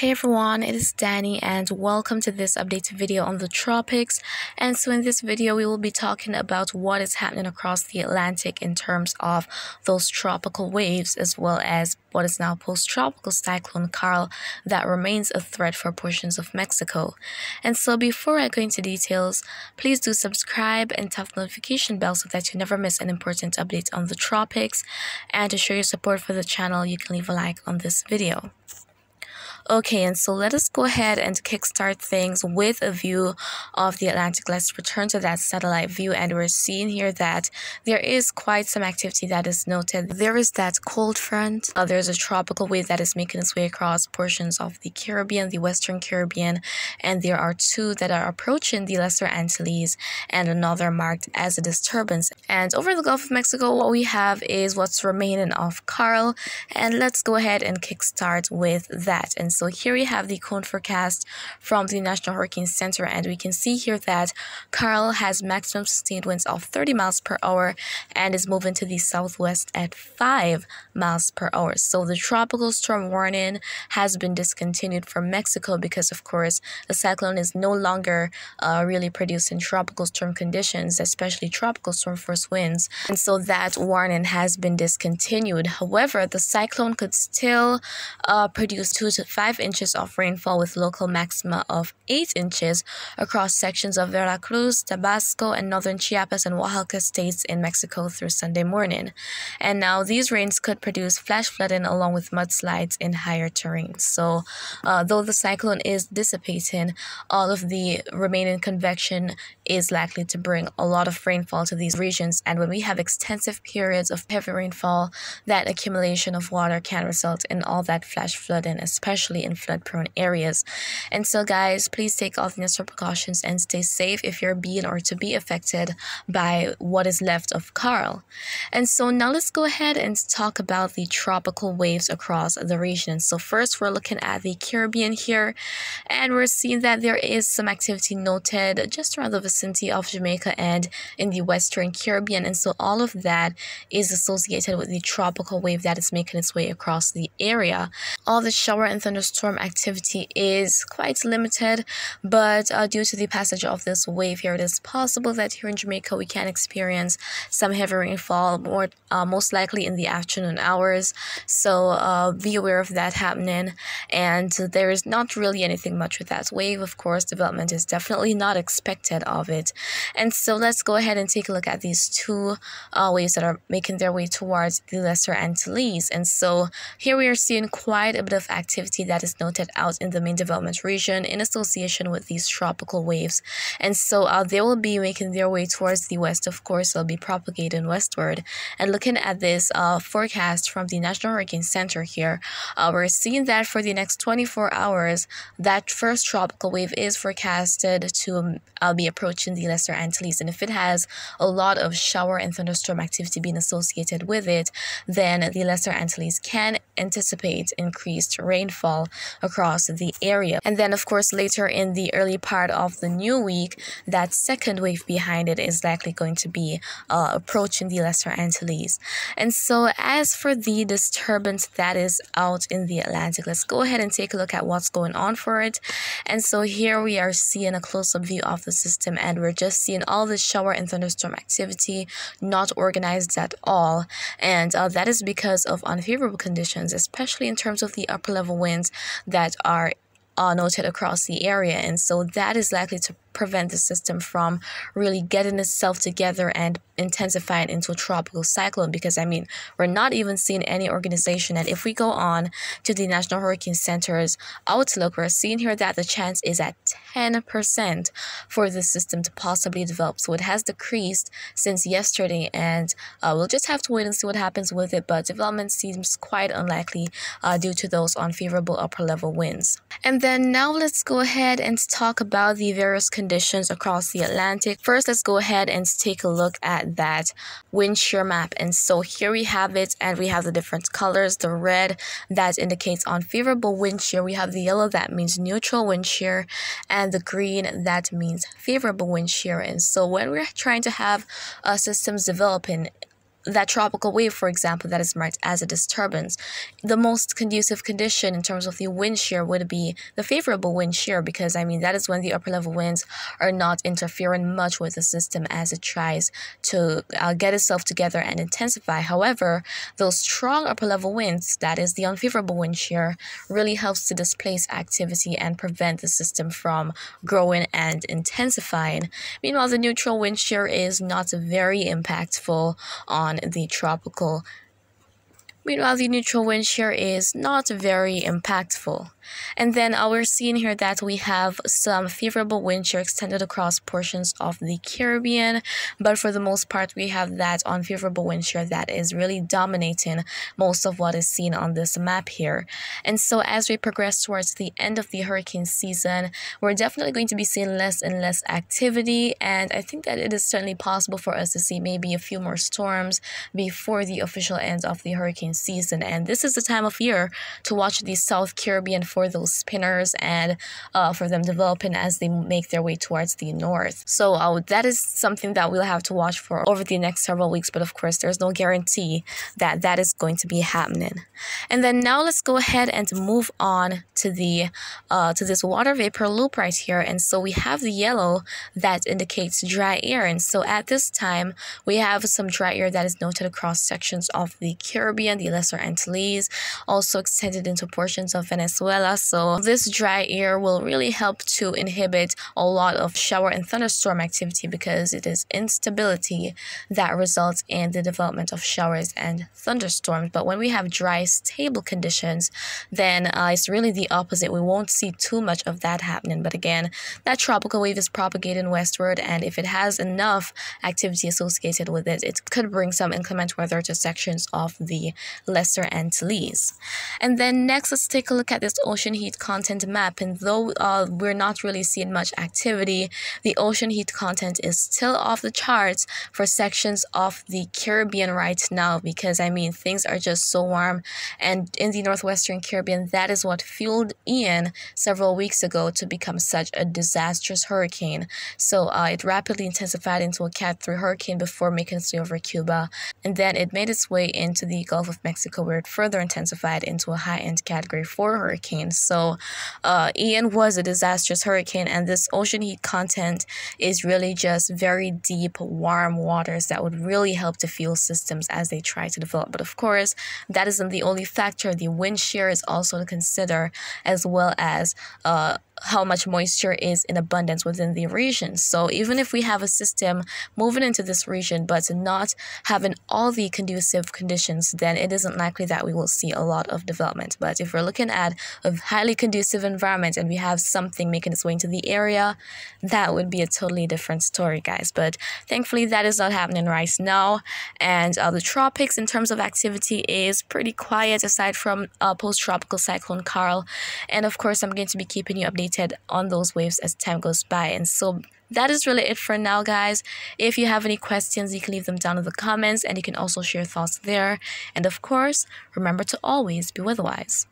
Hey everyone, it is Danny and welcome to this update video on the tropics. And so in this video we will be talking about what is happening across the Atlantic in terms of those tropical waves, as well as what is now post-tropical cyclone Karl that remains a threat for portions of Mexico. And so before I go into details, please do subscribe and tap the notification bell so that you never miss an important update on the tropics. And to show your support for the channel, you can leave a like on this video. Okay, and so let us go ahead and kickstart things with a view of the Atlantic. Let's return to that satellite view, and we're seeing here that there is quite some activity that is noted. There is that cold front. There's a tropical wave that is making its way across portions of the Caribbean, the Western Caribbean, and there are two that are approaching the Lesser Antilles and another marked as a disturbance. And over the Gulf of Mexico, what we have is what's remaining of Karl, and let's go ahead and kickstart with that. And so here we have the cone forecast from the National Hurricane Center, and we can see here that Karl has maximum sustained winds of 30 miles per hour and is moving to the southwest at 5 miles per hour. So the tropical storm warning has been discontinued for Mexico because, of course, the cyclone is no longer really producing tropical storm conditions, especially tropical storm force winds. And so that warning has been discontinued. However, the cyclone could still produce 2 to 5 inches of rainfall with local maxima of 8 inches across sections of Veracruz, Tabasco, and northern Chiapas and Oaxaca states in Mexico through Sunday morning. And now these rains could produce flash flooding along with mudslides in higher terrain. So though the cyclone is dissipating, all of the remaining convection is likely to bring a lot of rainfall to these regions. And when we have extensive periods of heavy rainfall, that accumulation of water can result in all that flash flooding, especially in flood-prone areas. And so guys, please take all the necessary precautions and stay safe if you're being or to be affected by what is left of Karl. And so now let's go ahead and talk about the tropical waves across the region. So first we're looking at the Caribbean here, and we're seeing that there is some activity noted just around the vicinity of Jamaica and in the Western Caribbean. And so all of that is associated with the tropical wave that is making its way across the area. All the shower and thunderstorm activity is quite limited, but due to the passage of this wave here, it is possible that here in Jamaica we can experience some heavy rainfall, more most likely in the afternoon hours. So be aware of that happening. And there is not really anything much with that wave. Of course, development is definitely not expected of it. And so let's go ahead and take a look at these two waves that are making their way towards the Lesser Antilles. And so here we are seeing quite a bit of activity that is noted out in the main development region in association with these tropical waves. And so they will be making their way towards the west. Of course, they'll be propagating westward. And looking at this forecast from the National Hurricane Center here, we're seeing that for the next 24 hours, that first tropical wave is forecasted to be approaching the Lesser Antilles. And if it has a lot of shower and thunderstorm activity being associated with it, then the Lesser Antilles can anticipate increased rainfall across the area. And then, of course, later in the early part of the new week, that second wave behind it is likely going to be approaching the Lesser Antilles. And so as for the disturbance that is out in the Atlantic, let's go ahead and take a look at what's going on for it. And so here we are seeing a close-up view of the system, and we're just seeing all this shower and thunderstorm activity not organized at all. And that is because of unfavorable conditions, especially in terms of the upper level winds that are noted across the area. And so that is likely to prevent the system from really getting itself together and intensifying into a tropical cyclone, because I mean, we're not even seeing any organization. And if we go on to the National Hurricane Center's outlook, we're seeing here that the chance is at 10% for the system to possibly develop. So it has decreased since yesterday, and we'll just have to wait and see what happens with it, but development seems quite unlikely due to those unfavorable upper level winds. And then now let's go ahead and talk about the various conditions across the Atlantic. First, let's go ahead and take a look at that wind shear map. And so here we have it, and we have the different colors. The red that indicates unfavorable wind shear, we have the yellow that means neutral wind shear, and the green that means favorable wind shear. And so when we're trying to have systems developing that tropical wave, for example, that is marked as a disturbance, the most conducive condition in terms of the wind shear would be the favorable wind shear, because, I mean, that is when the upper level winds are not interfering much with the system as it tries to get itself together and intensify. However, those strong upper level winds, that is the unfavorable wind shear, really helps to displace activity and prevent the system from growing and intensifying. Meanwhile, the neutral wind shear is not very impactful on the tropical. Meanwhile, the neutral wind shear is not very impactful. And then we're seeing here that we have some favorable wind shear extended across portions of the Caribbean, but for the most part, we have that unfavorable wind shear that is really dominating most of what is seen on this map here. And so as we progress towards the end of the hurricane season, we're definitely going to be seeing less and less activity, and I think that it is certainly possible for us to see maybe a few more storms before the official end of the hurricane season. And this is the time of year to watch the South Caribbean for those spinners and for them developing as they make their way towards the north. So that is something that we'll have to watch for over the next several weeks, but of course there's no guarantee that that is going to be happening. And then now let's go ahead and move on to the to this water vapor loop right here. And so we have the yellow that indicates dry air, and so at this time we have some dry air that is noted across sections of the Caribbean, the Lesser Antilles, also extended into portions of Venezuela. So this dry air will really help to inhibit a lot of shower and thunderstorm activity, because it is instability that results in the development of showers and thunderstorms. But when we have dry, stable conditions, then it's really the opposite. We won't see too much of that happening. But again, that tropical wave is propagating westward, and if it has enough activity associated with it, it could bring some inclement weather to sections of the Lesser Antilles. And then next, let's take a look at this ocean heat content map. And though we're not really seeing much activity, the ocean heat content is still off the charts for sections of the Caribbean right now, because I mean things are just so warm, and in the northwestern Caribbean, that is what fueled Ian several weeks ago to become such a disastrous hurricane. So it rapidly intensified into a Cat 3 hurricane before making its way over Cuba, and then it made its way into the Gulf of Mexico, where it further intensified into a high-end Category 4 hurricane. So Ian was a disastrous hurricane, and this ocean heat content is really just very deep, warm waters that would really help to fuel systems as they try to develop. But of course, that isn't the only factor. The wind shear is also to consider, as well as how much moisture is in abundance within the region. So even if we have a system moving into this region but not having all the conducive conditions, then it isn't likely that we will see a lot of development. But if we're looking at a highly conducive environment and we have something making its way into the area, that would be a totally different story, guys. But thankfully that is not happening right now, and the tropics in terms of activity is pretty quiet aside from post-tropical cyclone Karl, and of course I'm going to be keeping you updated on those waves as time goes by. And so that is really it for now, guys. If you have any questions, you can leave them down in the comments, and you can also share your thoughts there. And of course, remember to always be weatherwise.